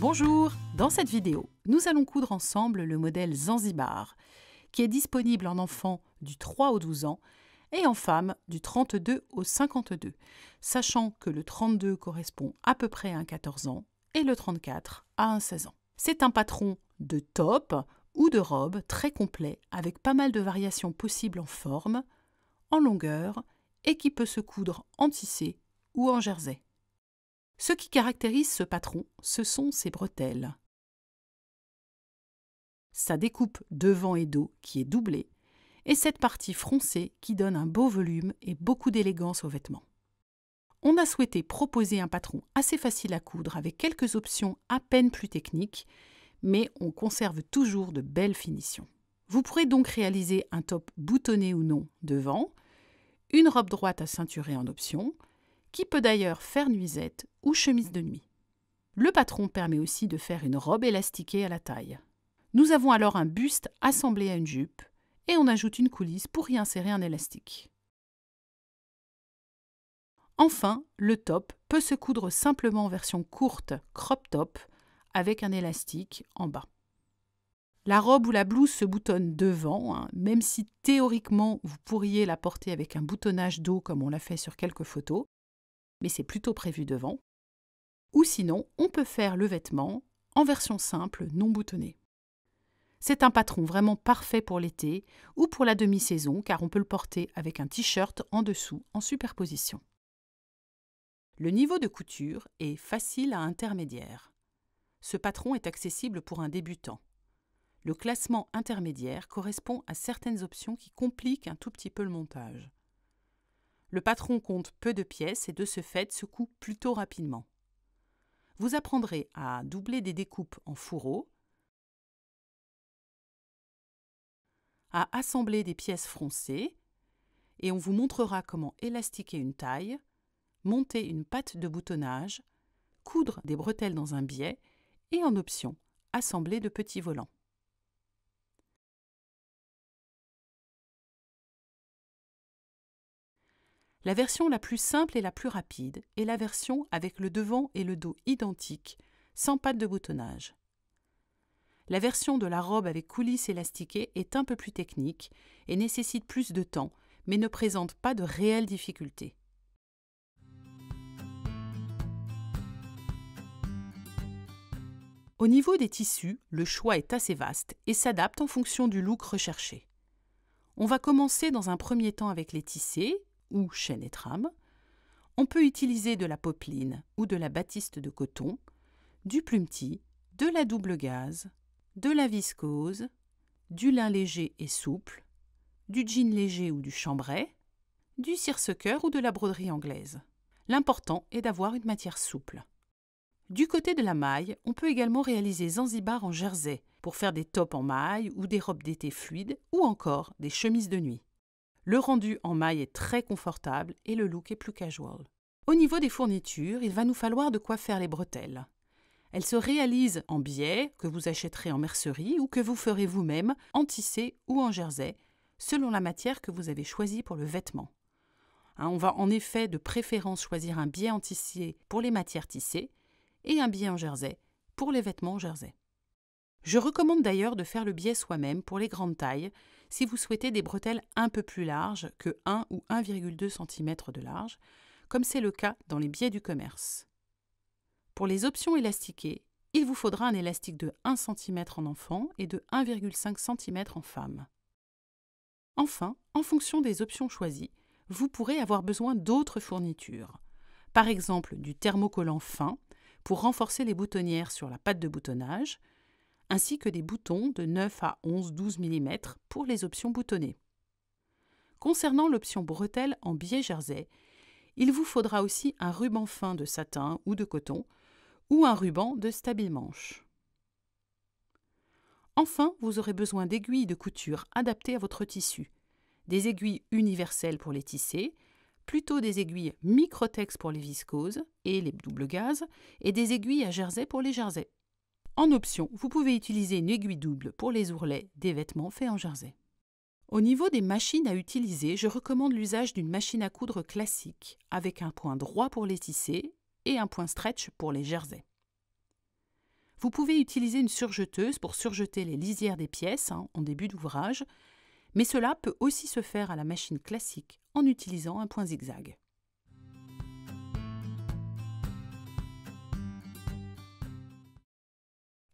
Bonjour! Dans cette vidéo, nous allons coudre ensemble le modèle Zanzibar, qui est disponible en enfants du 3 au 12 ans et en femmes du 32 au 52, sachant que le 32 correspond à peu près à un 14 ans et le 34 à un 16 ans. C'est un patron de top ou de robe très complet avec pas mal de variations possibles en forme, en longueur et qui peut se coudre en tissé ou en jersey. Ce qui caractérise ce patron, ce sont ses bretelles. Sa découpe devant et dos qui est doublée, et cette partie froncée qui donne un beau volume et beaucoup d'élégance aux vêtements. On a souhaité proposer un patron assez facile à coudre avec quelques options à peine plus techniques, mais on conserve toujours de belles finitions. Vous pourrez donc réaliser un top boutonné ou non devant, une robe droite à ceinturer en option, qui peut d'ailleurs faire nuisette ou chemise de nuit. Le patron permet aussi de faire une robe élastiquée à la taille. Nous avons alors un buste assemblé à une jupe et on ajoute une coulisse pour y insérer un élastique. Enfin, le top peut se coudre simplement en version courte crop top avec un élastique en bas. La robe ou la blouse se boutonne devant, même si théoriquement vous pourriez la porter avec un boutonnage dos comme on l'a fait sur quelques photos, mais c'est plutôt prévu devant. Ou sinon, on peut faire le vêtement en version simple, non boutonnée. C'est un patron vraiment parfait pour l'été ou pour la demi-saison, car on peut le porter avec un t-shirt en dessous, en superposition. Le niveau de couture est facile à intermédiaire. Ce patron est accessible pour un débutant. Le classement intermédiaire correspond à certaines options qui compliquent un tout petit peu le montage. Le patron compte peu de pièces et de ce fait se coupe plutôt rapidement. Vous apprendrez à doubler des découpes en fourreau, à assembler des pièces froncées et on vous montrera comment élastiquer une taille, monter une patte de boutonnage, coudre des bretelles dans un biais et en option, assembler de petits volants. La version la plus simple et la plus rapide est la version avec le devant et le dos identiques, sans patte de boutonnage. La version de la robe avec coulisse élastiquée est un peu plus technique et nécessite plus de temps, mais ne présente pas de réelles difficultés. Au niveau des tissus, le choix est assez vaste et s'adapte en fonction du look recherché. On va commencer dans un premier temps avec les tissés, ou chaîne et trame. On peut utiliser de la popeline ou de la batiste de coton, du plumetis, de la double gaze, de la viscose, du lin léger et souple, du jean léger ou du chambray, du cirsequeur ou de la broderie anglaise. L'important est d'avoir une matière souple. Du côté de la maille, on peut également réaliser Zanzibar en jersey pour faire des tops en maille ou des robes d'été fluides ou encore des chemises de nuit. Le rendu en maille est très confortable et le look est plus casual. Au niveau des fournitures, il va nous falloir de quoi faire les bretelles. Elles se réalisent en biais, que vous achèterez en mercerie ou que vous ferez vous-même, en tissé ou en jersey, selon la matière que vous avez choisie pour le vêtement. On va en effet de préférence choisir un biais en tissé pour les matières tissées et un biais en jersey pour les vêtements en jersey. Je recommande d'ailleurs de faire le biais soi-même pour les grandes tailles si vous souhaitez des bretelles un peu plus larges que 1 ou 1,2 cm de large, comme c'est le cas dans les biais du commerce. Pour les options élastiquées, il vous faudra un élastique de 1 cm en enfant et de 1,5 cm en femme. Enfin, en fonction des options choisies, vous pourrez avoir besoin d'autres fournitures. Par exemple, du thermocollant fin pour renforcer les boutonnières sur la patte de boutonnage, ainsi que des boutons de 9 à 11-12 mm pour les options boutonnées. Concernant l'option bretelle en biais jersey, il vous faudra aussi un ruban fin de satin ou de coton, ou un ruban de stabilimanche. Enfin, vous aurez besoin d'aiguilles de couture adaptées à votre tissu, des aiguilles universelles pour les tissés, plutôt des aiguilles microtex pour les viscoses et les doubles gazes, et des aiguilles à jersey pour les jerseys. En option, vous pouvez utiliser une aiguille double pour les ourlets des vêtements faits en jersey. Au niveau des machines à utiliser, je recommande l'usage d'une machine à coudre classique, avec un point droit pour les tissés et un point stretch pour les jerseys. Vous pouvez utiliser une surjeteuse pour surjeter les lisières des pièces en début d'ouvrage, mais cela peut aussi se faire à la machine classique en utilisant un point zigzag.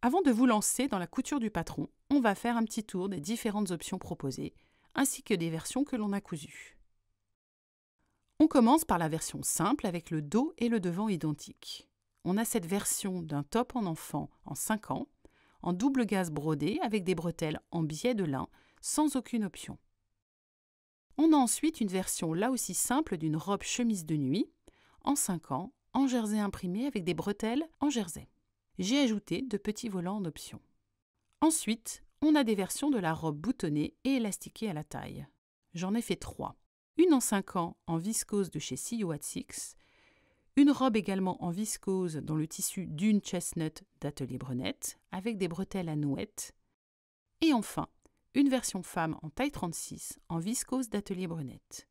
Avant de vous lancer dans la couture du patron, on va faire un petit tour des différentes options proposées, ainsi que des versions que l'on a cousues. On commence par la version simple avec le dos et le devant identiques. On a cette version d'un top en enfant en 5 ans, en double gaze brodée avec des bretelles en biais de lin, sans aucune option. On a ensuite une version là aussi simple d'une robe chemise de nuit, en 5 ans, en jersey imprimé avec des bretelles en jersey. J'ai ajouté de petits volants en option. Ensuite, on a des versions de la robe boutonnée et élastiquée à la taille. J'en ai fait 3. Une en 5 ans en viscose de chez Cioatix, une robe également en viscose dans le tissu d'une chestnut d'Atelier Brenette avec des bretelles à nouettes, et enfin, une version femme en taille 36 en viscose d'Atelier Brenette.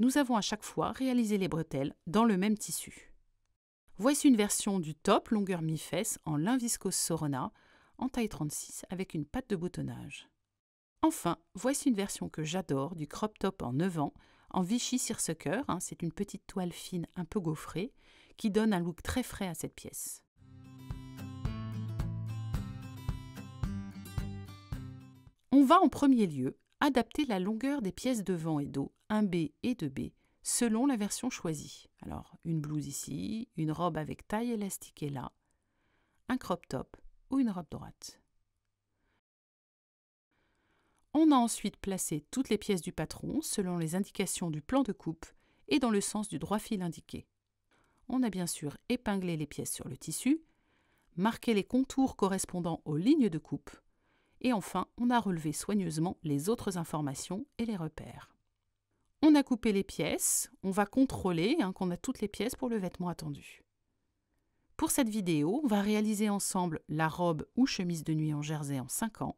Nous avons à chaque fois réalisé les bretelles dans le même tissu. Voici une version du top longueur mi-fesse en lin viscose Sorona, en taille 36 avec une patte de boutonnage. Enfin, voici une version que j'adore du crop top en 9 ans, en Vichy Seersucker, c'est une petite toile fine un peu gaufrée, qui donne un look très frais à cette pièce. On va en premier lieu adapter la longueur des pièces devant et dos, 1B et 2B, selon la version choisie. Alors, une blouse ici, une robe avec taille élastiquée là, un crop top ou une robe droite. On a ensuite placé toutes les pièces du patron selon les indications du plan de coupe et dans le sens du droit fil indiqué. On a bien sûr épinglé les pièces sur le tissu, marqué les contours correspondant aux lignes de coupe et enfin, on a relevé soigneusement les autres informations et les repères. On a coupé les pièces, on va contrôler qu'on a toutes les pièces pour le vêtement attendu. Pour cette vidéo, on va réaliser ensemble la robe ou chemise de nuit en jersey en 5 ans,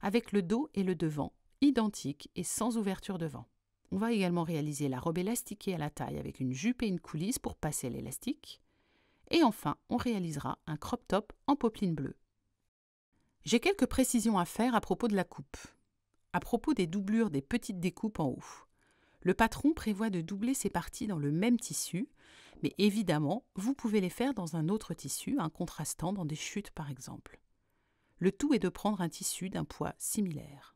avec le dos et le devant identiques et sans ouverture devant. On va également réaliser la robe élastiquée à la taille avec une jupe et une coulisse pour passer l'élastique. Et enfin, on réalisera un crop top en popeline bleue. J'ai quelques précisions à faire à propos de la coupe. À propos des doublures des petites découpes en haut. Le patron prévoit de doubler ces parties dans le même tissu, mais évidemment, vous pouvez les faire dans un autre tissu, contrastant dans des chutes par exemple. Le tout est de prendre un tissu d'un poids similaire.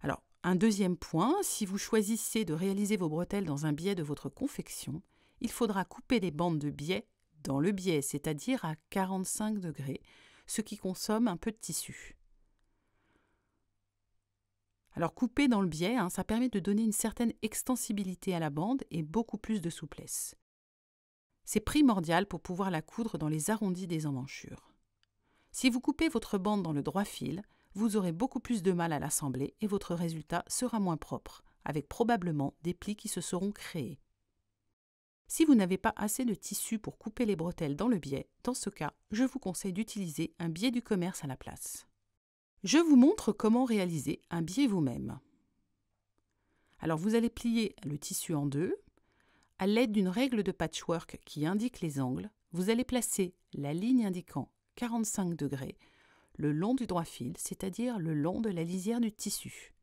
Alors, un deuxième point, si vous choisissez de réaliser vos bretelles dans un biais de votre confection, il faudra couper les bandes de biais dans le biais, c'est-à-dire à 45 degrés, ce qui consomme un peu de tissu. Alors couper dans le biais, ça permet de donner une certaine extensibilité à la bande et beaucoup plus de souplesse. C'est primordial pour pouvoir la coudre dans les arrondis des emmanchures. Si vous coupez votre bande dans le droit fil, vous aurez beaucoup plus de mal à l'assembler et votre résultat sera moins propre, avec probablement des plis qui se seront créés. Si vous n'avez pas assez de tissu pour couper les bretelles dans le biais, dans ce cas, je vous conseille d'utiliser un biais du commerce à la place. Je vous montre comment réaliser un biais vous-même. Alors vous allez plier le tissu en deux. À l'aide d'une règle de patchwork qui indique les angles, vous allez placer la ligne indiquant 45 degrés le long du droit fil, c'est-à-dire le long de la lisière du tissu.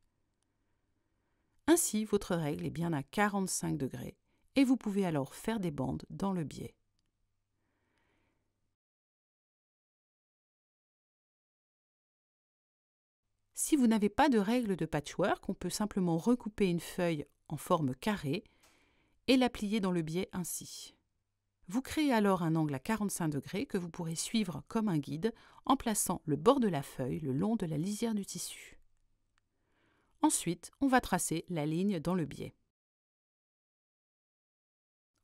Ainsi, votre règle est bien à 45 degrés et vous pouvez alors faire des bandes dans le biais. Si vous n'avez pas de règle de patchwork, on peut simplement recouper une feuille en forme carrée et la plier dans le biais ainsi. Vous créez alors un angle à 45 degrés que vous pourrez suivre comme un guide en plaçant le bord de la feuille le long de la lisière du tissu. Ensuite, on va tracer la ligne dans le biais.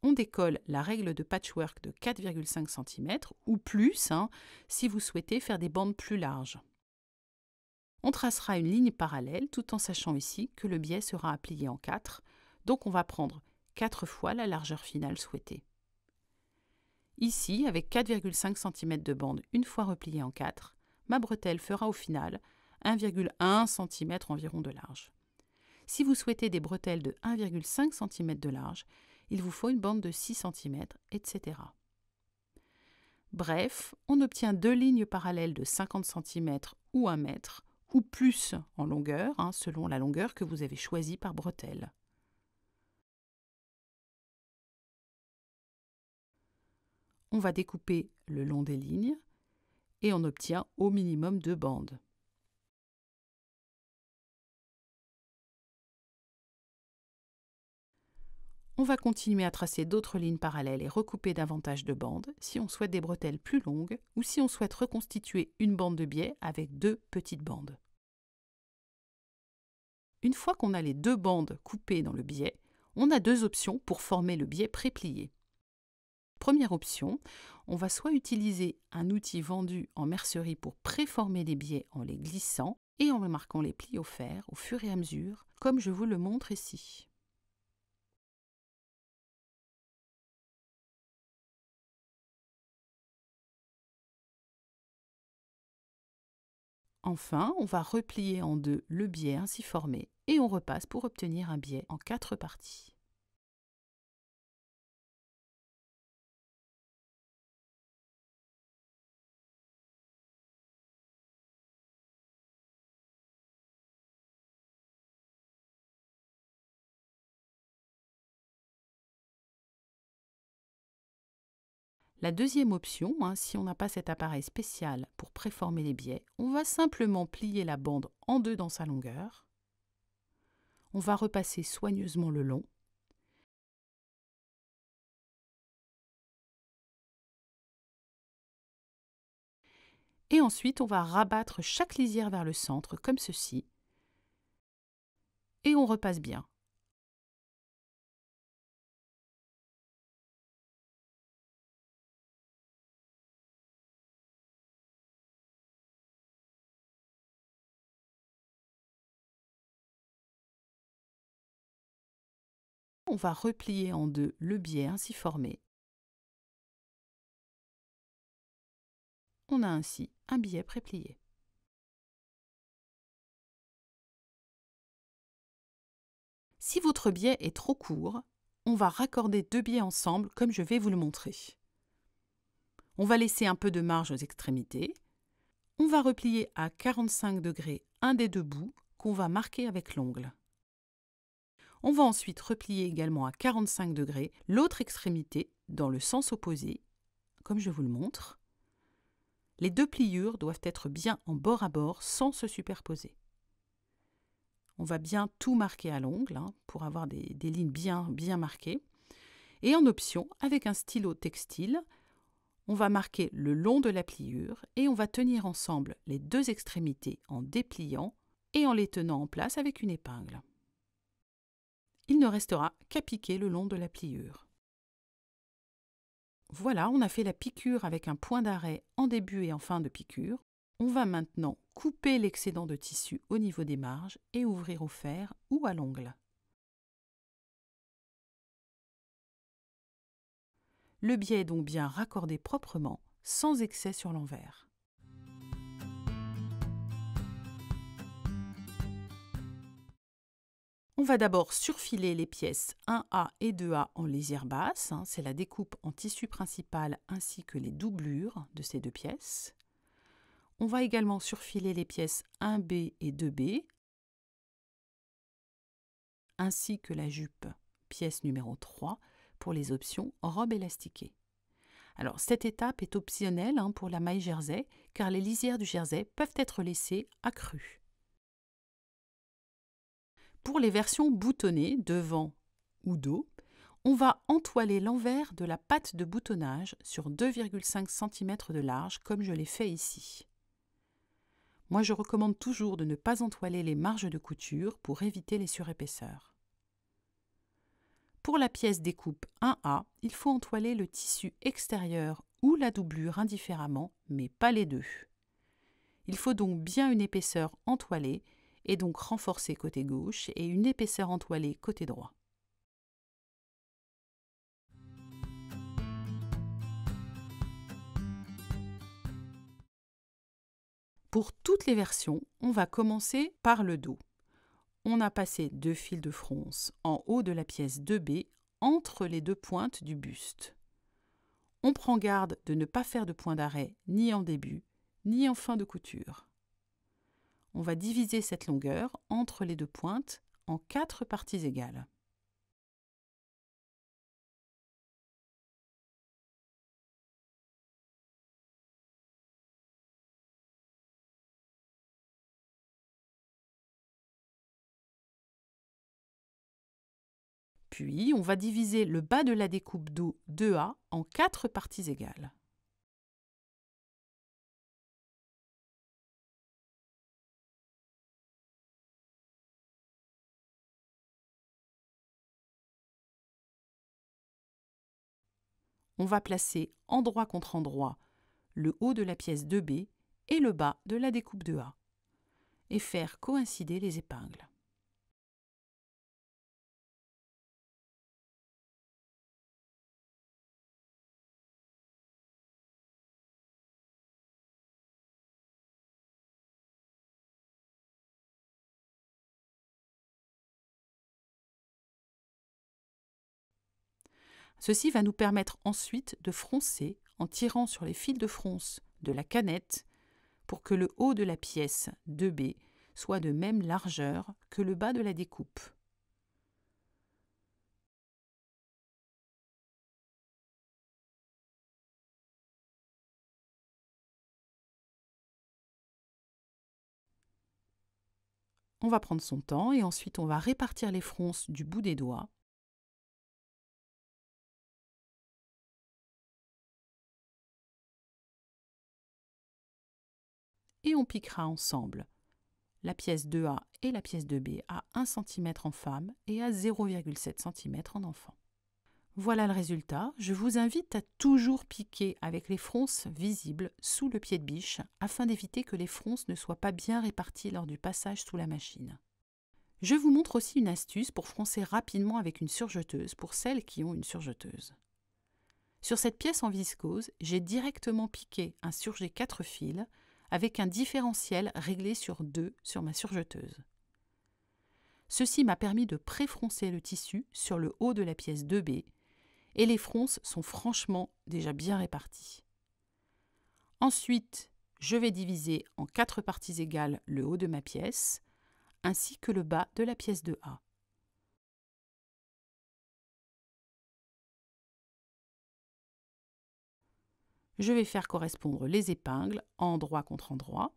On décolle la règle de patchwork de 4,5 cm ou plus si vous souhaitez faire des bandes plus larges. On tracera une ligne parallèle tout en sachant ici que le biais sera à plier en 4, donc on va prendre 4 fois la largeur finale souhaitée. Ici, avec 4,5 cm de bande une fois repliée en 4, ma bretelle fera au final 1,1 cm environ de large. Si vous souhaitez des bretelles de 1,5 cm de large, il vous faut une bande de 6 cm, etc. Bref, on obtient deux lignes parallèles de 50 cm ou 1 mètre, ou plus en longueur, selon la longueur que vous avez choisie par bretelle. On va découper le long des lignes et on obtient au minimum 2 bandes. On va continuer à tracer d'autres lignes parallèles et recouper davantage de bandes si on souhaite des bretelles plus longues ou si on souhaite reconstituer une bande de biais avec 2 petites bandes. Une fois qu'on a les 2 bandes coupées dans le biais, on a 2 options pour former le biais préplié. Première option, on va soit utiliser un outil vendu en mercerie pour préformer les biais en les glissant et en marquant les plis offerts au fur et à mesure, comme je vous le montre ici. Enfin, on va replier en deux le biais ainsi formé et on repasse pour obtenir un biais en 4 parties. La deuxième option, si on n'a pas cet appareil spécial pour préformer les biais, on va simplement plier la bande en deux dans sa longueur. On va repasser soigneusement le long. Et ensuite, on va rabattre chaque lisière vers le centre, comme ceci. Et on repasse bien. On va replier en deux le biais ainsi formé. On a ainsi un biais préplié. Si votre biais est trop court, on va raccorder 2 biais ensemble comme je vais vous le montrer. On va laisser un peu de marge aux extrémités. On va replier à 45 degrés un des 2 bouts qu'on va marquer avec l'ongle. On va ensuite replier également à 45 degrés l'autre extrémité dans le sens opposé, comme je vous le montre. Les 2 pliures doivent être bien en bord à bord sans se superposer. On va bien tout marquer à l'ongle pour avoir des lignes bien marquées. Et en option, avec un stylo textile, on va marquer le long de la pliure et on va tenir ensemble les 2 extrémités en dépliant et en les tenant en place avec une épingle. Il ne restera qu'à piquer le long de la pliure. Voilà, on a fait la piqûre avec un point d'arrêt en début et en fin de piqûre. On va maintenant couper l'excédent de tissu au niveau des marges et ouvrir au fer ou à l'ongle. Le biais est donc bien raccordé proprement, sans excès sur l'envers. On va d'abord surfiler les pièces 1A et 2A en lisière basse, c'est la découpe en tissu principal ainsi que les doublures de ces 2 pièces. On va également surfiler les pièces 1B et 2B, ainsi que la jupe pièce numéro 3 pour les options robe élastiquée. Alors cette étape est optionnelle pour la maille jersey car les lisières du jersey peuvent être laissées accrues. Pour les versions boutonnées, devant ou dos, on va entoiler l'envers de la patte de boutonnage sur 2,5 cm de large, comme je l'ai fait ici. Moi, je recommande toujours de ne pas entoiler les marges de couture pour éviter les surépaisseurs. Pour la pièce découpe 1A, il faut entoiler le tissu extérieur ou la doublure indifféremment, mais pas les 2. Il faut donc bien une épaisseur entoilée et donc renforcée côté gauche et une épaisseur entoilée côté droit. Pour toutes les versions, on va commencer par le dos. On a passé 2 fils de fronce en haut de la pièce 2B entre les 2 pointes du buste. On prend garde de ne pas faire de point d'arrêt ni en début, ni en fin de couture. On va diviser cette longueur entre les deux pointes en 4 parties égales. Puis, on va diviser le bas de la découpe d'eau 2A en 4 parties égales. On va placer endroit contre endroit le haut de la pièce 2B et le bas de la découpe 2A et faire coïncider les épingles. Ceci va nous permettre ensuite de froncer en tirant sur les fils de fronce de la canette pour que le haut de la pièce 2B soit de même largeur que le bas de la découpe. On va prendre son temps et ensuite on va répartir les fronces du bout des doigts. Et on piquera ensemble la pièce 2A et la pièce 2B à 1 cm en femme et à 0,7 cm en enfant. Voilà le résultat. Je vous invite à toujours piquer avec les fronces visibles sous le pied de biche afin d'éviter que les fronces ne soient pas bien réparties lors du passage sous la machine. Je vous montre aussi une astuce pour froncer rapidement avec une surjeteuse pour celles qui ont une surjeteuse. Sur cette pièce en viscose, j'ai directement piqué un surjet 4 fils avec un différentiel réglé sur 2 sur ma surjeteuse. Ceci m'a permis de pré-froncer le tissu sur le haut de la pièce 2B et les fronces sont franchement déjà bien réparties. Ensuite, je vais diviser en 4 parties égales le haut de ma pièce ainsi que le bas de la pièce 2A. Je vais faire correspondre les épingles endroit contre endroit.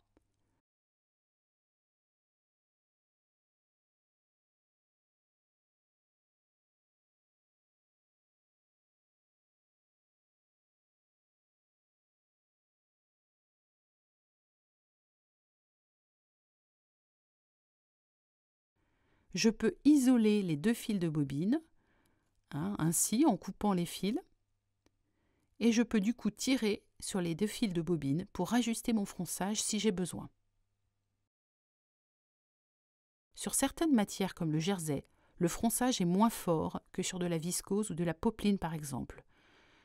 Je peux isoler les deux fils de bobine, ainsi en coupant les fils. Et je peux du coup tirer sur les deux fils de bobine pour ajuster mon fronçage si j'ai besoin. Sur certaines matières comme le jersey, le fronçage est moins fort que sur de la viscose ou de la popeline par exemple.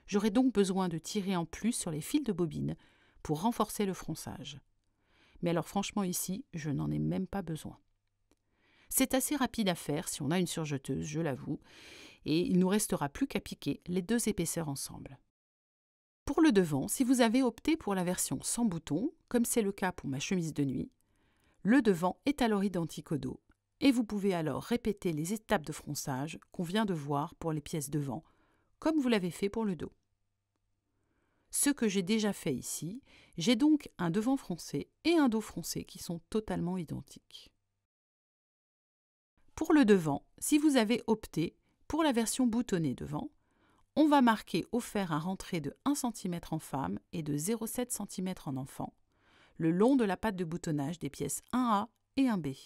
J'aurai donc besoin de tirer en plus sur les fils de bobine pour renforcer le fronçage. Mais alors franchement ici, je n'en ai même pas besoin. C'est assez rapide à faire si on a une surjeteuse, je l'avoue, et il ne nous restera plus qu'à piquer les deux épaisseurs ensemble. Pour le devant, si vous avez opté pour la version sans bouton, comme c'est le cas pour ma chemise de nuit, le devant est alors identique au dos et vous pouvez alors répéter les étapes de fronçage qu'on vient de voir pour les pièces devant, comme vous l'avez fait pour le dos. Ce que j'ai déjà fait ici, j'ai donc un devant froncé et un dos froncé qui sont totalement identiques. Pour le devant, si vous avez opté pour la version boutonnée devant, on va marquer au fer un rentré de 1 cm en femme et de 0,7 cm en enfant, le long de la patte de boutonnage des pièces 1A et 1B.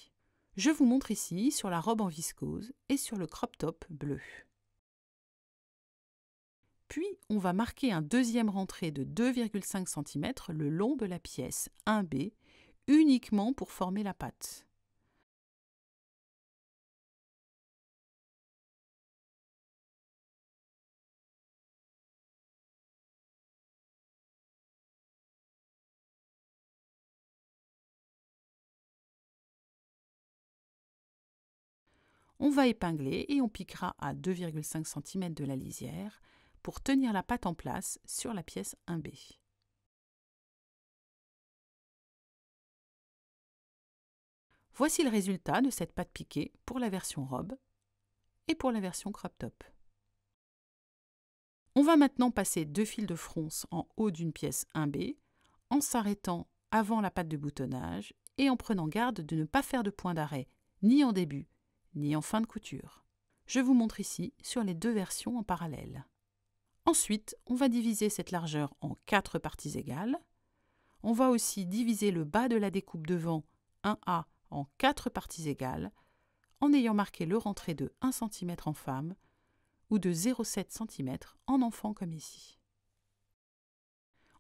Je vous montre ici sur la robe en viscose et sur le crop top bleu. Puis, on va marquer un deuxième rentré de 2,5 cm le long de la pièce 1B, uniquement pour former la patte. On va épingler et on piquera à 2,5 cm de la lisière pour tenir la pâte en place sur la pièce 1B. Voici le résultat de cette pâte piquée pour la version robe et pour la version crop top. On va maintenant passer deux fils de fronce en haut d'une pièce 1B en s'arrêtant avant la patte de boutonnage et en prenant garde de ne pas faire de point d'arrêt ni en début ni en fin de couture. Je vous montre ici sur les deux versions en parallèle. Ensuite, on va diviser cette largeur en 4 parties égales. On va aussi diviser le bas de la découpe devant 1A en 4 parties égales en ayant marqué le rentré de 1 cm en femme ou de 0,7 cm en enfant comme ici.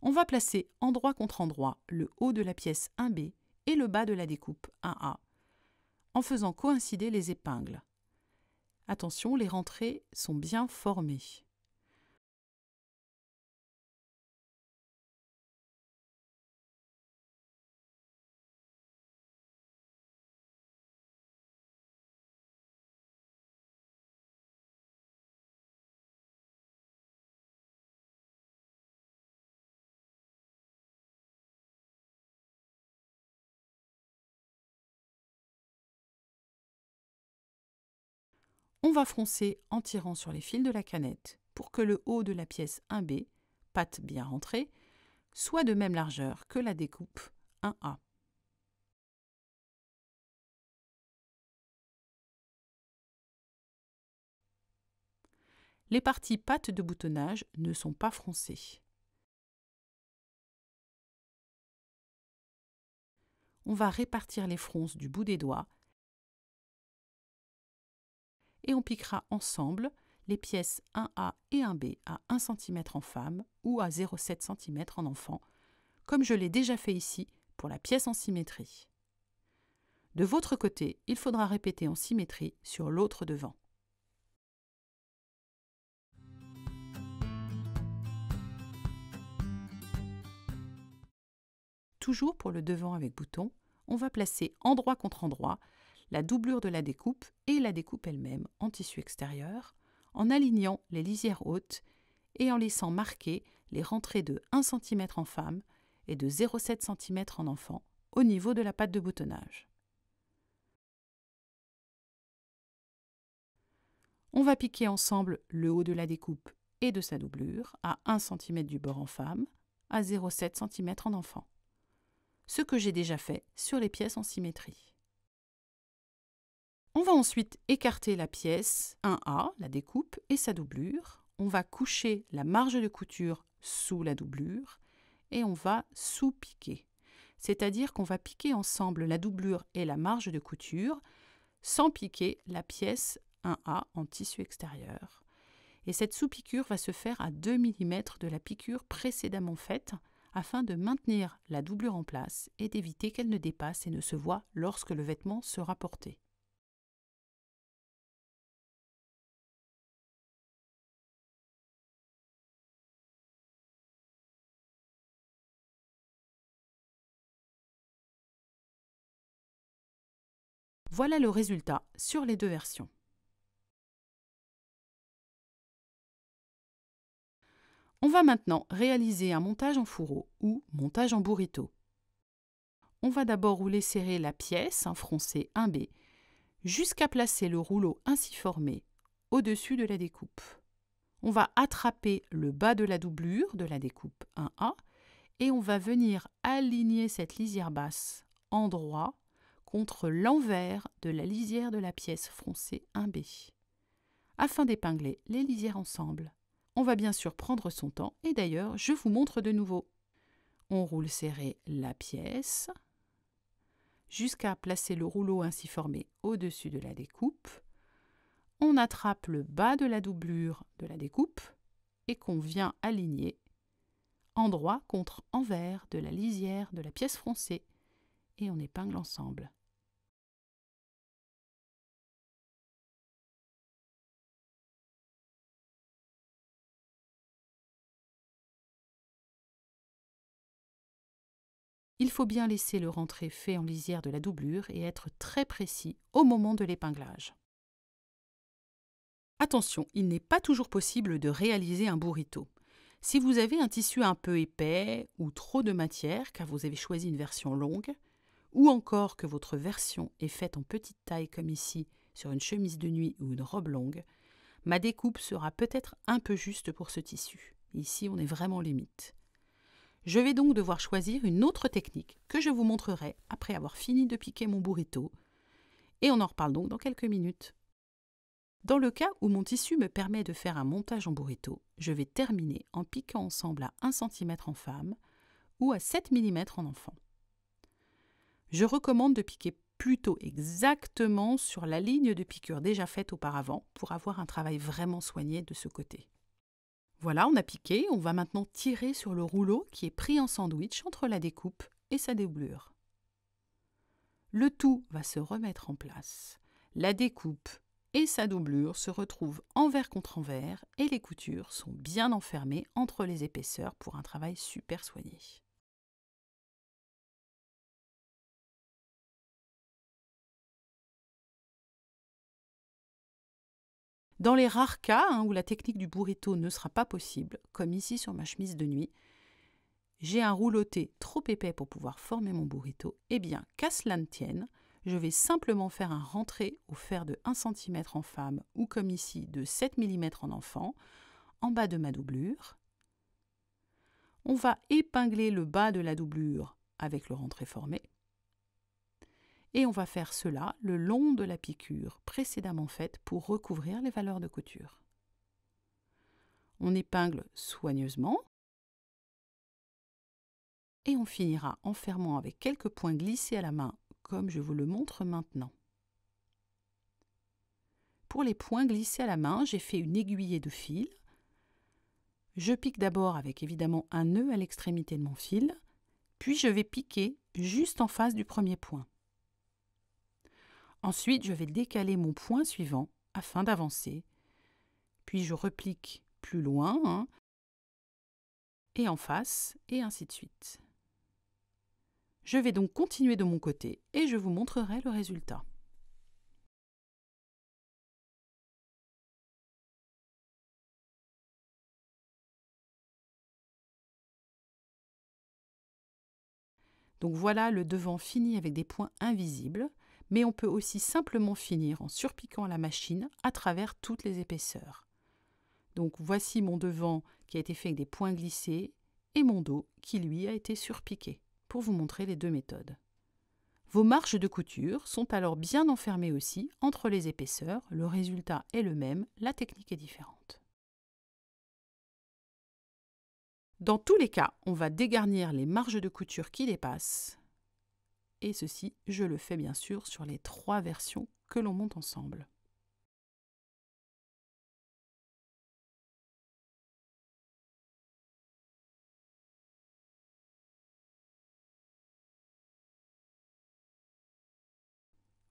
On va placer endroit contre endroit le haut de la pièce 1B et le bas de la découpe 1A en faisant coïncider les épingles. Attention, les rentrées sont bien formées. On va froncer en tirant sur les fils de la canette pour que le haut de la pièce 1B, pâte bien rentrée, soit de même largeur que la découpe 1A. Les parties pâte de boutonnage ne sont pas froncées. On va répartir les fronces du bout des doigts et on piquera ensemble les pièces 1A et 1B à 1 cm en femme ou à 0,7 cm en enfant, comme je l'ai déjà fait ici pour la pièce en symétrie. De votre côté, il faudra répéter en symétrie sur l'autre devant. Toujours pour le devant avec bouton, on va placer endroit contre endroit la doublure de la découpe et la découpe elle-même en tissu extérieur, en alignant les lisières hautes et en laissant marquer les rentrées de 1 cm en femme et de 0,7 cm en enfant au niveau de la patte de boutonnage. On va piquer ensemble le haut de la découpe et de sa doublure à 1 cm du bord en femme, à 0,7 cm en enfant. Ce que j'ai déjà fait sur les pièces en symétrie. On va ensuite écarter la pièce 1A, la découpe, et sa doublure. On va coucher la marge de couture sous la doublure et on va sous-piquer. C'est-à-dire qu'on va piquer ensemble la doublure et la marge de couture sans piquer la pièce 1A en tissu extérieur. Et cette sous-piqûre va se faire à 2 mm de la piqûre précédemment faite afin de maintenir la doublure en place et d'éviter qu'elle ne dépasse et ne se voie lorsque le vêtement sera porté. Voilà le résultat sur les deux versions. On va maintenant réaliser un montage en fourreau ou montage en bourrito. On va d'abord rouler serré la pièce, froncée 1B, jusqu'à placer le rouleau ainsi formé au-dessus de la découpe. On va attraper le bas de la doublure de la découpe 1A et on va venir aligner cette lisière basse endroit contre l'envers de la lisière de la pièce froncée 1B, afin d'épingler les lisières ensemble. On va bien sûr prendre son temps et d'ailleurs, je vous montre de nouveau. On roule serré la pièce jusqu'à placer le rouleau ainsi formé au-dessus de la découpe. On attrape le bas de la doublure de la découpe et qu'on vient aligner endroit contre envers de la lisière de la pièce froncée et on épingle ensemble. Il faut bien laisser le rentré fait en lisière de la doublure et être très précis au moment de l'épinglage. Attention, il n'est pas toujours possible de réaliser un burrito. Si vous avez un tissu un peu épais ou trop de matière, car vous avez choisi une version longue, ou encore que votre version est faite en petite taille comme ici, sur une chemise de nuit ou une robe longue, ma découpe sera peut-être un peu juste pour ce tissu. Ici, on est vraiment limite. Je vais donc devoir choisir une autre technique que je vous montrerai après avoir fini de piquer mon burrito. Et on en reparle donc dans quelques minutes. Dans le cas où mon tissu me permet de faire un montage en burrito, je vais terminer en piquant ensemble à 1 cm en femme ou à 7 mm en enfant. Je recommande de piquer plutôt exactement sur la ligne de piqûre déjà faite auparavant pour avoir un travail vraiment soigné de ce côté. Voilà, on a piqué, on va maintenant tirer sur le rouleau qui est pris en sandwich entre la découpe et sa déblure. Le tout va se remettre en place. La découpe et sa doublure se retrouvent envers contre envers et les coutures sont bien enfermées entre les épaisseurs pour un travail super soigné. Dans les rares cas où la technique du burrito ne sera pas possible, comme ici sur ma chemise de nuit, j'ai un rouloté trop épais pour pouvoir former mon burrito, et bien qu'à cela ne tienne, je vais simplement faire un rentré au fer de 1 cm en femme ou comme ici de 7 mm en enfant, en bas de ma doublure. On va épingler le bas de la doublure avec le rentré formé. Et on va faire cela le long de la piqûre précédemment faite pour recouvrir les valeurs de couture. On épingle soigneusement et on finira en fermant avec quelques points glissés à la main comme je vous le montre maintenant. Pour les points glissés à la main, j'ai fait une aiguillée de fil. Je pique d'abord avec évidemment un nœud à l'extrémité de mon fil, puis je vais piquer juste en face du premier point. Ensuite, je vais décaler mon point suivant afin d'avancer. Puis je replique plus loin, et en face, et ainsi de suite. Je vais donc continuer de mon côté et je vous montrerai le résultat. Donc voilà le devant fini avec des points invisibles. Mais on peut aussi simplement finir en surpiquant la machine à travers toutes les épaisseurs. Donc voici mon devant qui a été fait avec des points glissés et mon dos qui lui a été surpiqué, pour vous montrer les deux méthodes. Vos marges de couture sont alors bien enfermées aussi entre les épaisseurs, le résultat est le même, la technique est différente. Dans tous les cas, on va dégarnir les marges de couture qui dépassent. Et ceci, je le fais bien sûr sur les trois versions que l'on monte ensemble.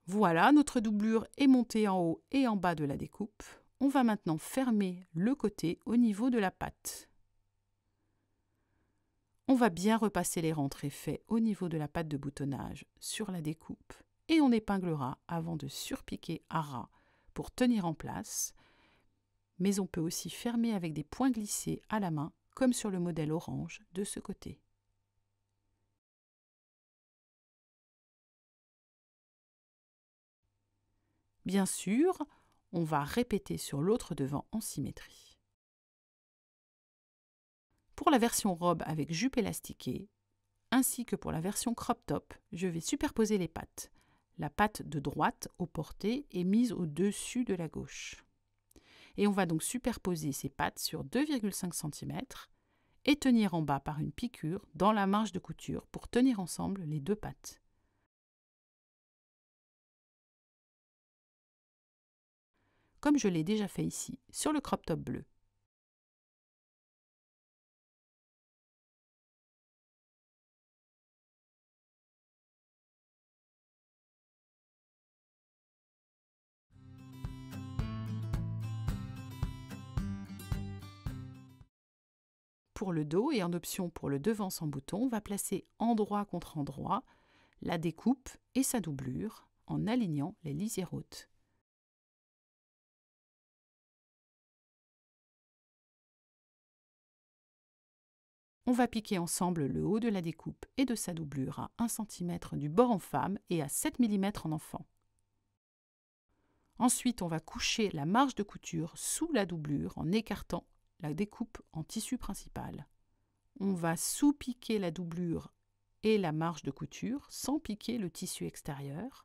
Voilà, notre doublure est montée en haut et en bas de la découpe. On va maintenant fermer le côté au niveau de la patte. On va bien repasser les rentrées faites au niveau de la patte de boutonnage sur la découpe et on épinglera avant de surpiquer à ras pour tenir en place. Mais on peut aussi fermer avec des points glissés à la main comme sur le modèle orange de ce côté. Bien sûr, on va répéter sur l'autre devant en symétrie. Pour la version robe avec jupe élastiquée, ainsi que pour la version crop top, je vais superposer les pattes. La patte de droite au porté est mise au-dessus de la gauche. Et on va donc superposer ces pattes sur 2,5 cm et tenir en bas par une piqûre dans la marge de couture pour tenir ensemble les deux pattes. Comme je l'ai déjà fait ici, sur le crop top bleu. Pour le dos et en option pour le devant sans bouton, on va placer endroit contre endroit la découpe et sa doublure en alignant les lisières hautes. On va piquer ensemble le haut de la découpe et de sa doublure à 1 cm du bord en femme et à 7 mm en enfant. Ensuite, on va coucher la marge de couture sous la doublure en écartant la découpe en tissu principal. On va sous-piquer la doublure et la marge de couture sans piquer le tissu extérieur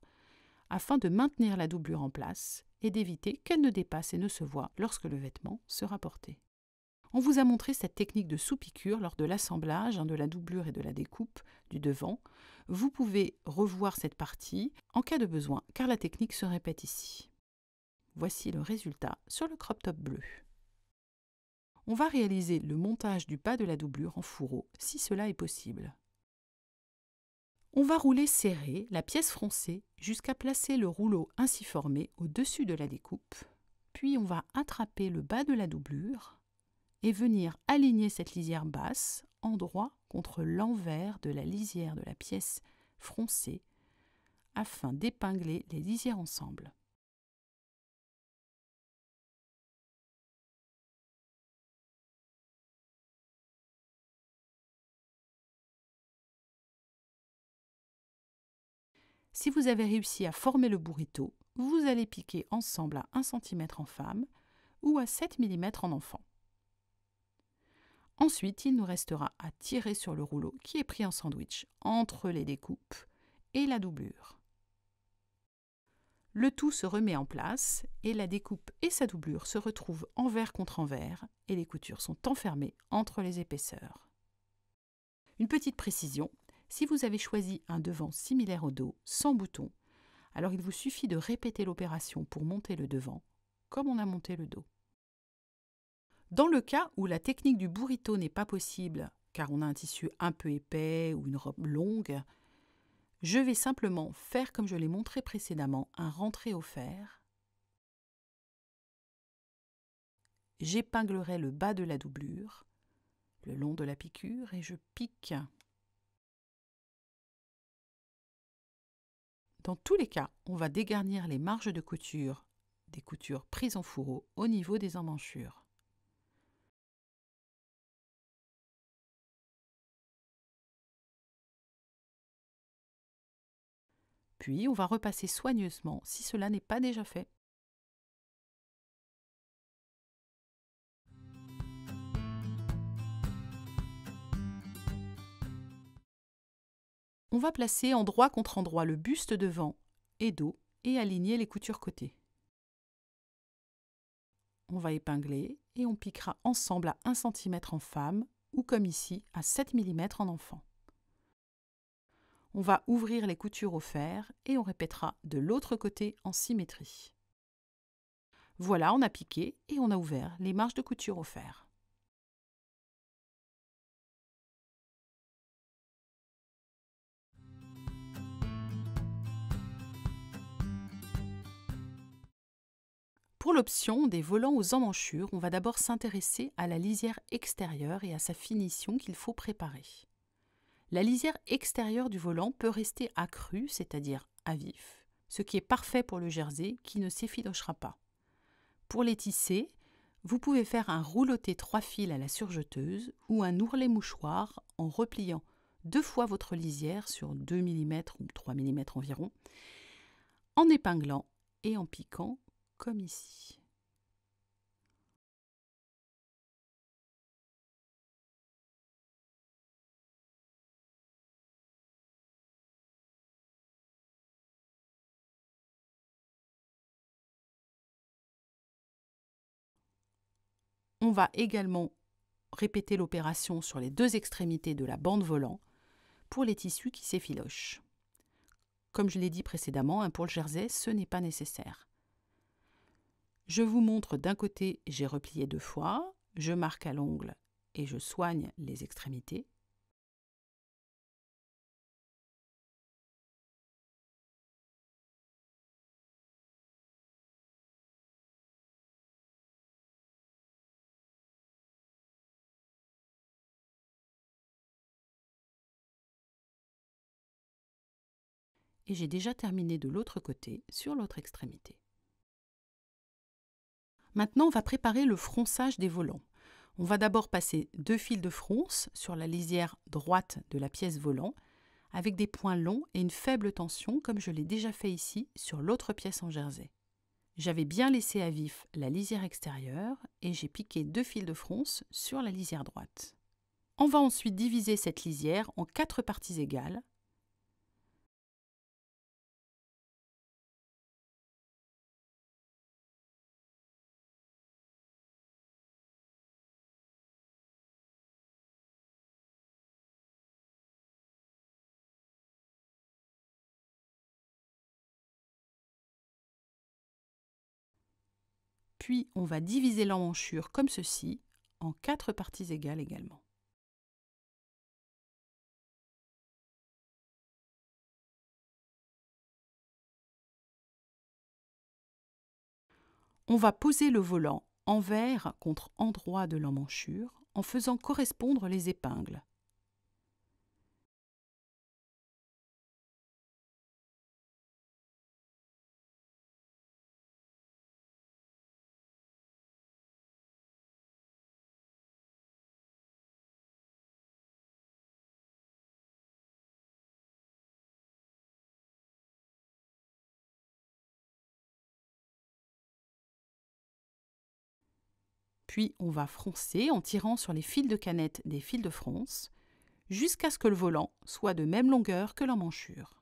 afin de maintenir la doublure en place et d'éviter qu'elle ne dépasse et ne se voie lorsque le vêtement sera porté. On vous a montré cette technique de sous-piqûre lors de l'assemblage de la doublure et de la découpe du devant. Vous pouvez revoir cette partie en cas de besoin car la technique se répète ici. Voici le résultat sur le crop top bleu. On va réaliser le montage du bas de la doublure en fourreau si cela est possible. On va rouler serré la pièce froncée jusqu'à placer le rouleau ainsi formé au-dessus de la découpe, puis on va attraper le bas de la doublure et venir aligner cette lisière basse en droit contre l'envers de la lisière de la pièce froncée afin d'épingler les lisières ensemble. Si vous avez réussi à former le bourrito, vous allez piquer ensemble à 1 cm en femme ou à 7 mm en enfant. Ensuite, il nous restera à tirer sur le rouleau qui est pris en sandwich entre les découpes et la doublure. Le tout se remet en place et la découpe et sa doublure se retrouvent envers contre envers et les coutures sont enfermées entre les épaisseurs. Une petite précision. Si vous avez choisi un devant similaire au dos, sans bouton, alors il vous suffit de répéter l'opération pour monter le devant, comme on a monté le dos. Dans le cas où la technique du bourrito n'est pas possible, car on a un tissu un peu épais ou une robe longue, je vais simplement faire comme je l'ai montré précédemment, un rentré au fer. J'épinglerai le bas de la doublure, le long de la piqûre, et je pique. Dans tous les cas, on va dégarnir les marges de couture, des coutures prises en fourreau au niveau des emmanchures. Puis, on va repasser soigneusement si cela n'est pas déjà fait. On va placer endroit contre endroit le buste devant et dos et aligner les coutures côté. On va épingler et on piquera ensemble à 1 cm en femme ou comme ici à 7 mm en enfant. On va ouvrir les coutures au fer et on répétera de l'autre côté en symétrie. Voilà, on a piqué et on a ouvert les marges de couture au fer. Pour l'option des volants aux emmanchures, on va d'abord s'intéresser à la lisière extérieure et à sa finition qu'il faut préparer. La lisière extérieure du volant peut rester accrue, c'est-à-dire à vif, ce qui est parfait pour le jersey qui ne s'effilochera pas. Pour les tisser, vous pouvez faire un rouloté 3 fils à la surjeteuse ou un ourlet mouchoir en repliant 2 fois votre lisière sur 2 mm ou 3 mm environ, en épinglant et en piquant comme ici. On va également répéter l'opération sur les 2 extrémités de la bande volant pour les tissus qui s'effilochent. Comme je l'ai dit précédemment, pour le jersey, ce n'est pas nécessaire. Je vous montre d'un côté, j'ai replié 2 fois, je marque à l'ongle et je soigne les extrémités. Et j'ai déjà terminé de l'autre côté sur l'autre extrémité. Maintenant, on va préparer le fronçage des volants. On va d'abord passer deux fils de fronce sur la lisière droite de la pièce volant avec des points longs et une faible tension comme je l'ai déjà fait ici sur l'autre pièce en jersey. J'avais bien laissé à vif la lisière extérieure et j'ai piqué deux fils de fronce sur la lisière droite. On va ensuite diviser cette lisière en quatre parties égales. Puis on va diviser l'emmanchure comme ceci, en quatre parties égales également. On va poser le volant envers contre endroit de l'emmanchure en faisant correspondre les épingles. Puis on va froncer en tirant sur les fils de canette des fils de fronce jusqu'à ce que le volant soit de même longueur que l'emmanchure.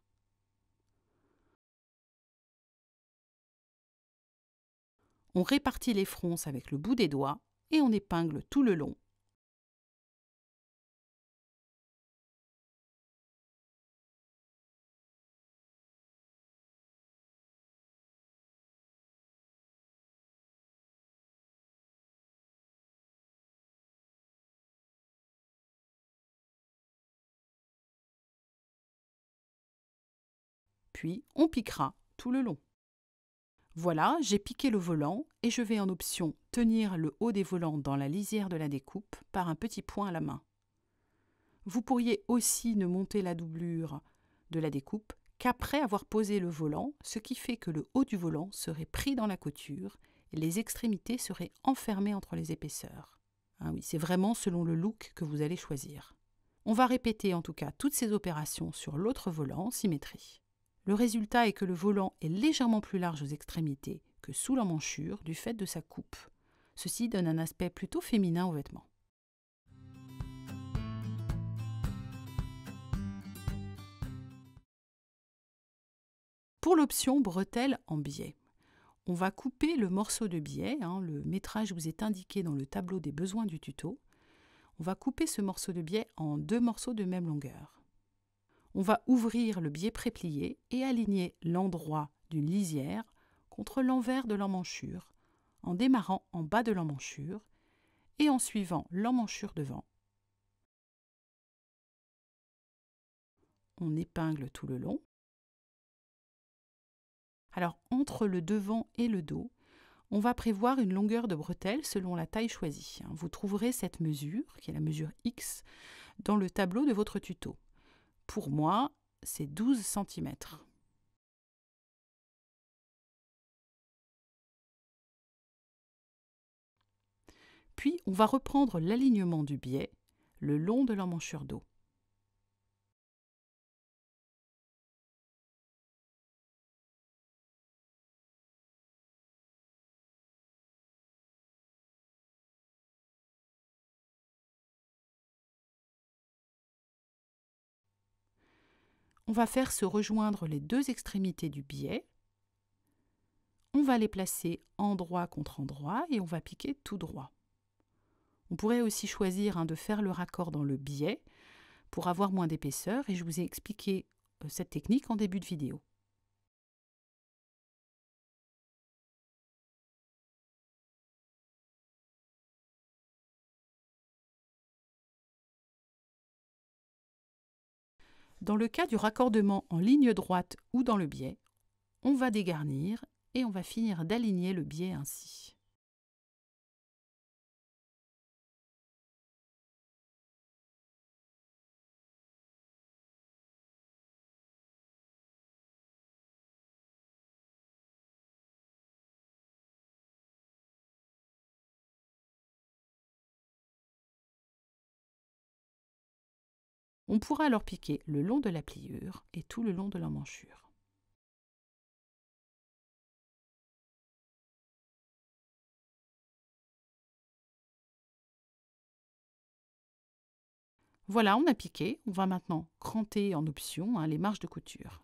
On répartit les fronces avec le bout des doigts et on épingle tout le long. Puis on piquera tout le long. Voilà, j'ai piqué le volant et je vais en option tenir le haut des volants dans la lisière de la découpe par un petit point à la main. Vous pourriez aussi ne monter la doublure de la découpe qu'après avoir posé le volant, ce qui fait que le haut du volant serait pris dans la couture et les extrémités seraient enfermées entre les épaisseurs. Hein, oui, c'est vraiment selon le look que vous allez choisir. On va répéter en tout cas toutes ces opérations sur l'autre volant en symétrie. Le résultat est que le volant est légèrement plus large aux extrémités que sous l'emmanchure du fait de sa coupe. Ceci donne un aspect plutôt féminin aux vêtements. Pour l'option bretelle en biais, on va couper le morceau de biais, le métrage vous est indiqué dans le tableau des besoins du tuto. On va couper ce morceau de biais en deux morceaux de même longueur. On va ouvrir le biais préplié et aligner l'endroit d'une lisière contre l'envers de l'emmanchure en démarrant en bas de l'emmanchure et en suivant l'emmanchure devant. On épingle tout le long. Alors entre le devant et le dos, on va prévoir une longueur de bretelle selon la taille choisie. Vous trouverez cette mesure, qui est la mesure X, dans le tableau de votre tuto. Pour moi, c'est 12 cm. Puis, on va reprendre l'alignement du biais le long de l'emmanchure dos. On va faire se rejoindre les deux extrémités du biais. On va les placer endroit contre endroit et on va piquer tout droit. On pourrait aussi choisir de faire le raccord dans le biais pour avoir moins d'épaisseur et je vous ai expliqué cette technique en début de vidéo. Dans le cas du raccordement en ligne droite ou dans le biais, on va dégarnir et on va finir d'aligner le biais ainsi. On pourra alors piquer le long de la pliure et tout le long de l'emmanchure. Voilà, on a piqué. On va maintenant cranter en option les marges de couture.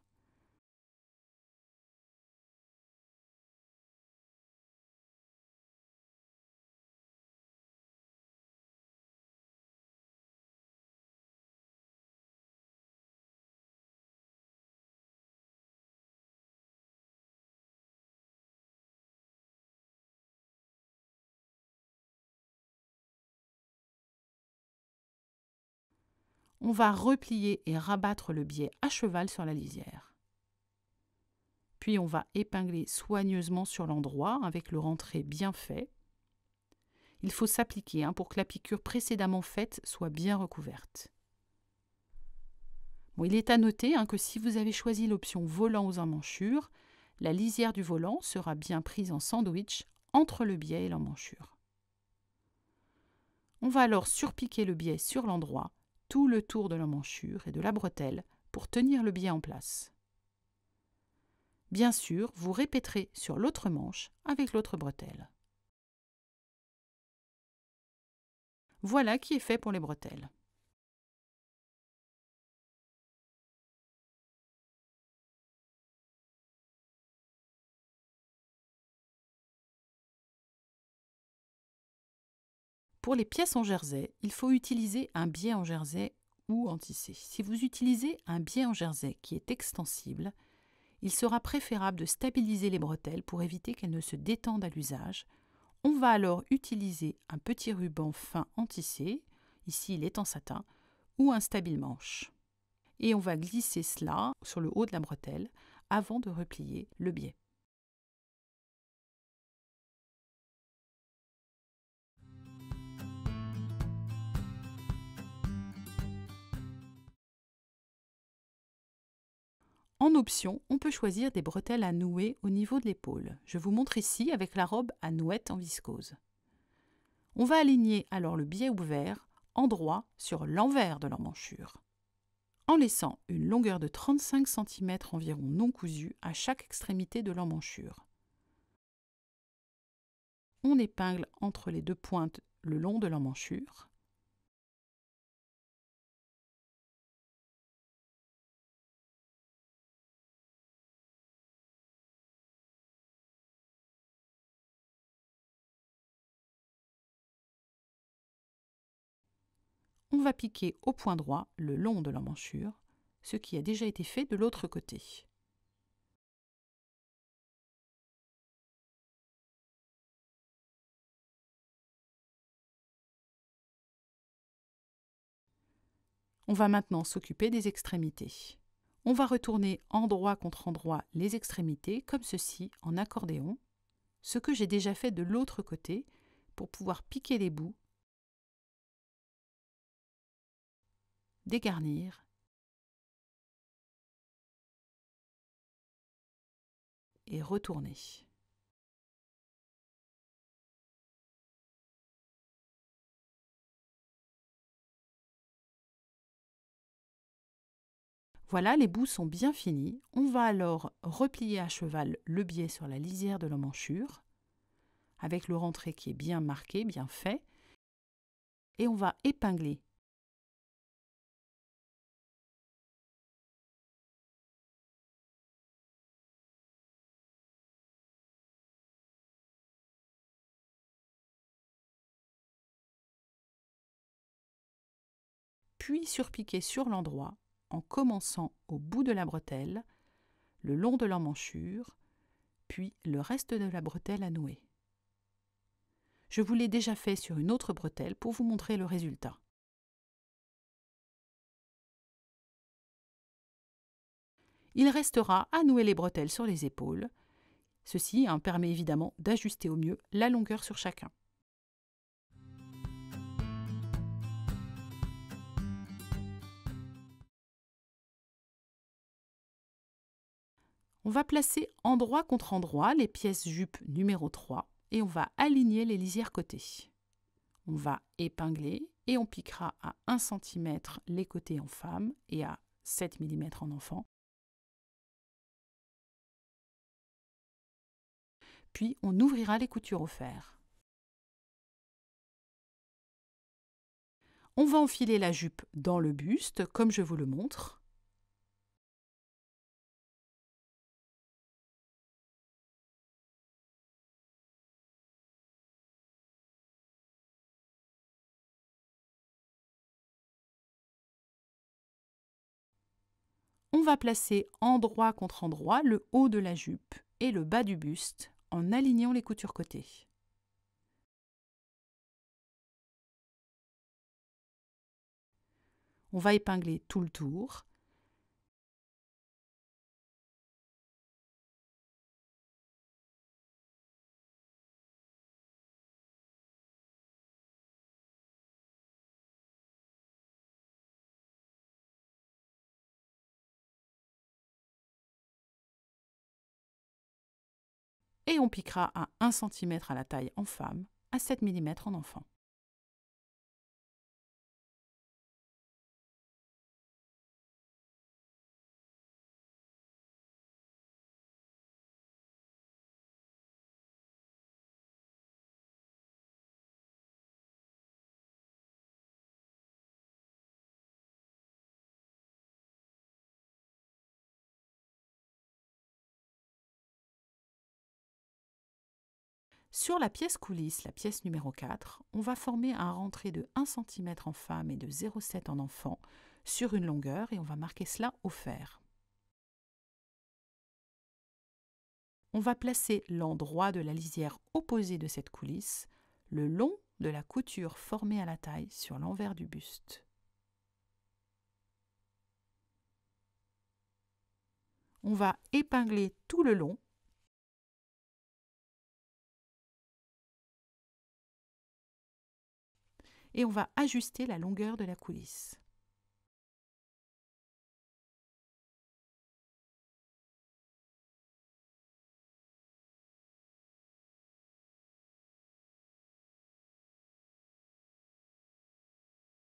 On va replier et rabattre le biais à cheval sur la lisière. Puis on va épingler soigneusement sur l'endroit avec le rentré bien fait. Il faut s'appliquer pour que la piqûre précédemment faite soit bien recouverte. Bon, il est à noter que si vous avez choisi l'option volant aux emmanchures, la lisière du volant sera bien prise en sandwich entre le biais et l'emmanchure. On va alors surpiquer le biais sur l'endroit tout le tour de l'emmanchure et de la bretelle pour tenir le biais en place. Bien sûr, vous répéterez sur l'autre manche avec l'autre bretelle. Voilà qui est fait pour les bretelles. Pour les pièces en jersey, il faut utiliser un biais en jersey ou en tissé. Si vous utilisez un biais en jersey qui est extensible, il sera préférable de stabiliser les bretelles pour éviter qu'elles ne se détendent à l'usage. On va alors utiliser un petit ruban fin en tissé, ici il est en satin, ou un stable manche. Et on va glisser cela sur le haut de la bretelle avant de replier le biais. En option, on peut choisir des bretelles à nouer au niveau de l'épaule. Je vous montre ici avec la robe à nouettes en viscose. On va aligner alors le biais ouvert en droit sur l'envers de l'emmanchure, en laissant une longueur de 35 cm environ non cousue à chaque extrémité de l'emmanchure. On épingle entre les deux pointes le long de l'emmanchure. On va piquer au point droit le long de l'emmanchure, ce qui a déjà été fait de l'autre côté. On va maintenant s'occuper des extrémités. On va retourner endroit contre endroit les extrémités, comme ceci, en accordéon, ce que j'ai déjà fait de l'autre côté pour pouvoir piquer les bouts, dégarnir et retourner. Voilà, les bouts sont bien finis. On va alors replier à cheval le biais sur la lisière de l'emmanchure avec le rentré qui est bien marqué, bien fait, et on va épingler puis surpiquer sur l'endroit en commençant au bout de la bretelle, le long de l'emmanchure, puis le reste de la bretelle à nouer. Je vous l'ai déjà fait sur une autre bretelle pour vous montrer le résultat. Il restera à nouer les bretelles sur les épaules. Ceci permet évidemment d'ajuster au mieux la longueur sur chacun. On va placer endroit contre endroit les pièces jupe numéro 3 et on va aligner les lisières côté. On va épingler et on piquera à 1 cm les côtés en femme et à 7 mm en enfant. Puis on ouvrira les coutures au fer. On va enfiler la jupe dans le buste, comme je vous le montre. On va placer endroit contre endroit le haut de la jupe et le bas du buste en alignant les coutures côté. On va épingler tout le tour. Et on piquera à 1 cm à la taille en femme, à 7 mm en enfant. Sur la pièce coulisse, la pièce numéro 4, on va former un rentré de 1 cm en femme et de 0,7 en enfant sur une longueur et on va marquer cela au fer. On va placer l'endroit de la lisière opposée de cette coulisse, le long de la couture formée à la taille sur l'envers du buste. On va épingler tout le long. Et on va ajuster la longueur de la coulisse.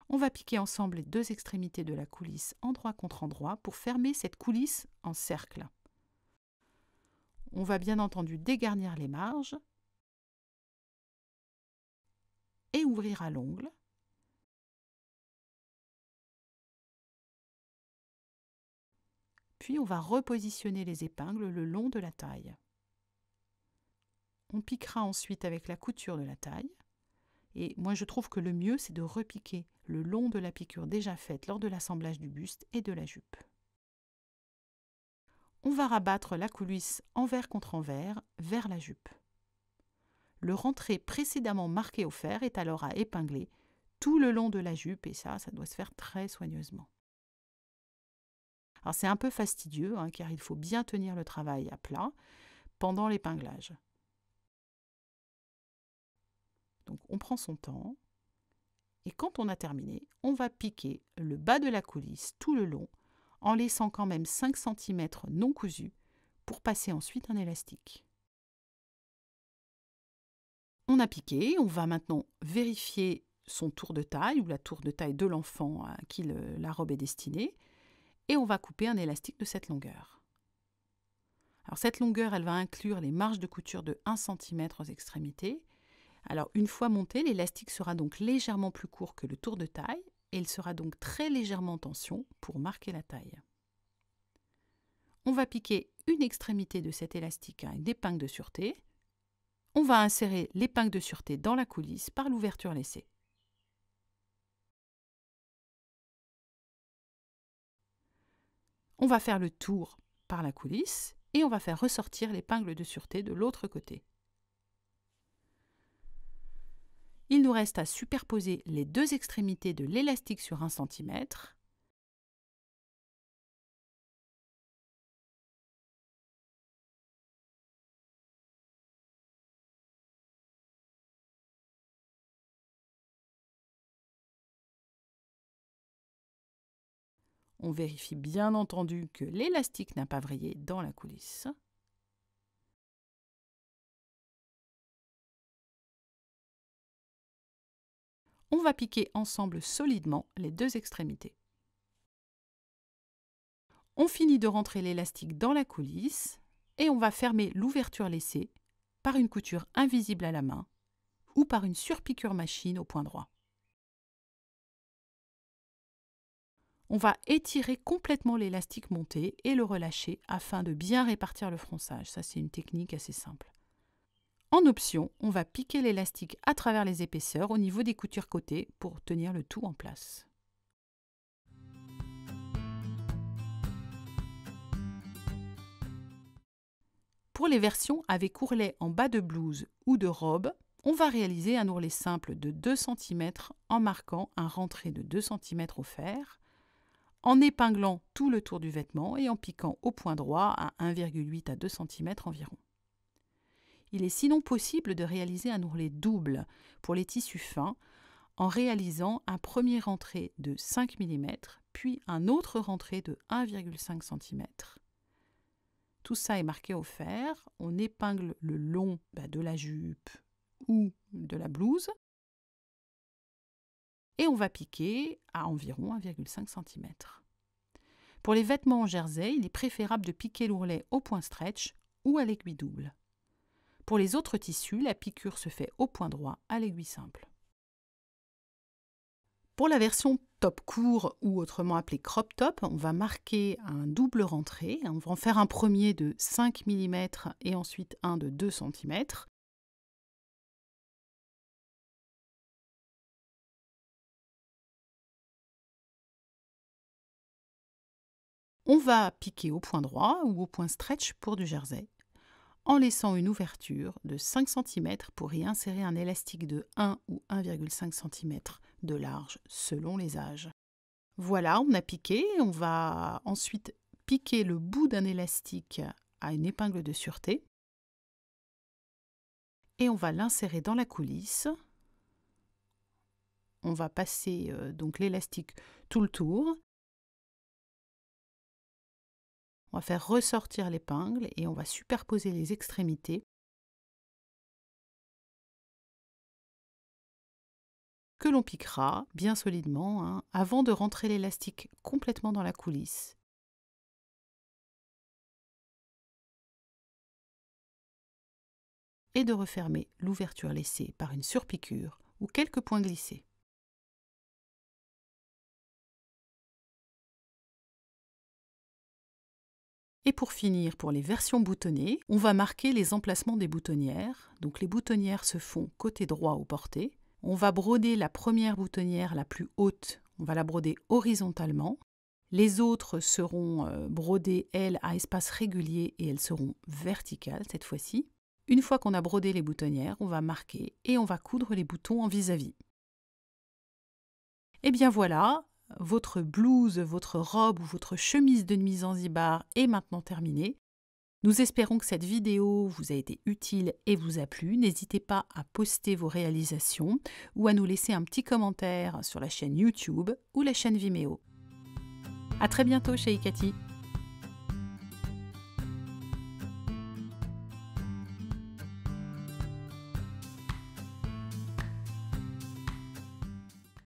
On va piquer ensemble les deux extrémités de la coulisse endroit contre endroit pour fermer cette coulisse en cercle. On va bien entendu dégarnir les marges. Et ouvrir à l'ongle. Puis on va repositionner les épingles le long de la taille. On piquera ensuite avec la couture de la taille. Et moi je trouve que le mieux c'est de repiquer le long de la piqûre déjà faite lors de l'assemblage du buste et de la jupe. On va rabattre la coulisse envers contre envers vers la jupe. Le rentré précédemment marqué au fer est alors à épingler tout le long de la jupe et ça doit se faire très soigneusement. Alors c'est un peu fastidieux car il faut bien tenir le travail à plat pendant l'épinglage. Donc on prend son temps et quand on a terminé, on va piquer le bas de la coulisse tout le long en laissant quand même 5 cm non cousus pour passer ensuite un élastique. On a piqué, on va maintenant vérifier son tour de taille ou la tour de taille de l'enfant à qui la robe est destinée et on va couper un élastique de cette longueur. Alors cette longueur, elle va inclure les marges de couture de 1 cm aux extrémités. Alors une fois monté, l'élastique sera donc légèrement plus court que le tour de taille et il sera donc très légèrement en tension pour marquer la taille. On va piquer une extrémité de cet élastique à une épingle de sûreté. On va insérer l'épingle de sûreté dans la coulisse par l'ouverture laissée. On va faire le tour par la coulisse et on va faire ressortir l'épingle de sûreté de l'autre côté. Il nous reste à superposer les deux extrémités de l'élastique sur 1 cm. On vérifie bien entendu que l'élastique n'a pas vrillé dans la coulisse. on va piquer ensemble solidement les deux extrémités. On finit de rentrer l'élastique dans la coulisse et on va fermer l'ouverture laissée par une couture invisible à la main ou par une surpiqûre machine au point droit. On va étirer complètement l'élastique monté et le relâcher afin de bien répartir le fronçage. Ça, c'est une technique assez simple. En option, on va piquer l'élastique à travers les épaisseurs au niveau des coutures côté pour tenir le tout en place. Pour les versions avec ourlet en bas de blouse ou de robe, on va réaliser un ourlet simple de 2 cm en marquant un rentré de 2 cm au fer, en épinglant tout le tour du vêtement et en piquant au point droit à 1,8 à 2 cm environ. Il est sinon possible de réaliser un ourlet double pour les tissus fins en réalisant un premier rentré de 5 mm, puis un autre rentré de 1,5 cm. Tout ça est marqué au fer, on épingle le long de la jupe ou de la blouse et on va piquer à environ 1,5 cm. Pour les vêtements en jersey, il est préférable de piquer l'ourlet au point stretch ou à l'aiguille double. Pour les autres tissus, la piqûre se fait au point droit à l'aiguille simple. Pour la version top court ou autrement appelée crop top, on va marquer un double rentré. On va en faire un premier de 5 mm et ensuite un de 2 cm. On va piquer au point droit ou au point stretch pour du jersey, en laissant une ouverture de 5 cm pour y insérer un élastique de 1 ou 1,5 cm de large selon les âges. Voilà, on a piqué. On va ensuite piquer le bout d'un élastique à une épingle de sûreté et on va l'insérer dans la coulisse. On va passer donc l'élastique tout le tour. On va faire ressortir l'épingle et on va superposer les extrémités que l'on piquera bien solidement avant de rentrer l'élastique complètement dans la coulisse. Et de refermer l'ouverture laissée par une surpiqûre ou quelques points glissés. Et pour finir, pour les versions boutonnées, on va marquer les emplacements des boutonnières. Donc les boutonnières se font côté droit au porté. On va broder la première boutonnière la plus haute, on va la broder horizontalement. Les autres seront brodées, elles, à espace régulier et elles seront verticales cette fois-ci. Une fois qu'on a brodé les boutonnières, on va marquer et on va coudre les boutons en vis-à-vis. Et bien voilà! Votre blouse, votre robe ou votre chemise de nuit Zanzibar est maintenant terminée. Nous espérons que cette vidéo vous a été utile et vous a plu. N'hésitez pas à poster vos réalisations ou à nous laisser un petit commentaire sur la chaîne YouTube ou la chaîne Vimeo. À très bientôt chez Ikati.